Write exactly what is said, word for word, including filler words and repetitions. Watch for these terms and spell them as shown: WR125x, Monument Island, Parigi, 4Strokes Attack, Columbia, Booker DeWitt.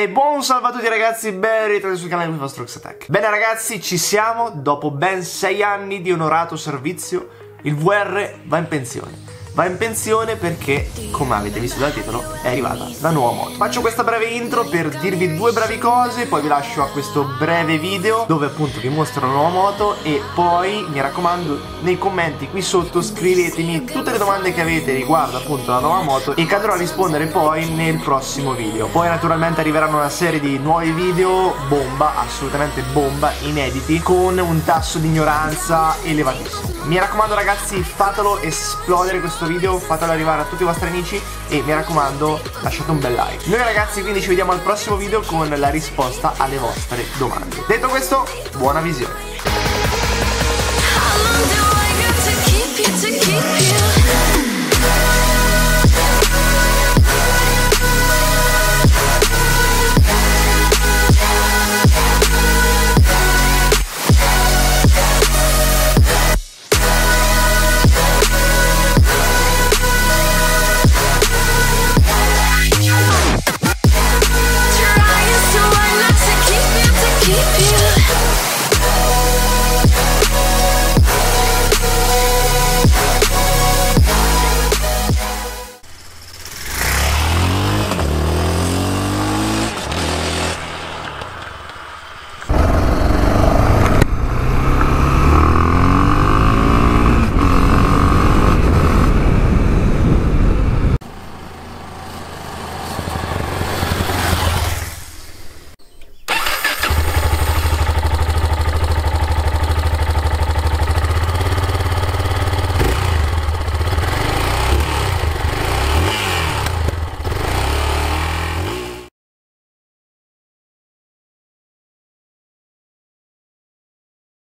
E buon salve a tutti ragazzi, ben ritrovati sul canale di four strokes Attack. Bene ragazzi, ci siamo, dopo ben sei anni di onorato servizio, il V R va in pensione. Va in pensione perché, come avete visto dal titolo, è arrivata la nuova mod. Faccio questa breve intro per dirvi due brevi cose, poi vi lascio a questo breve video dove appunto vi mostro la nuova moto. E poi, mi raccomando, nei commenti qui sotto scrivetemi tutte le domande che avete riguardo appunto la nuova moto e che andrò a rispondere poi nel prossimo video. Poi naturalmente arriveranno una serie di nuovi video bomba, assolutamente bomba, inediti, con un tasso di ignoranza elevatissimo. Mi raccomando ragazzi, fatelo esplodere questo video, fatelo arrivare a tutti i vostri amici e mi raccomando lasciate un bel like. Noi ragazzi quindi ci vediamo al prossimo video con la risposta alle vostre domande. Detto questo, buona visione.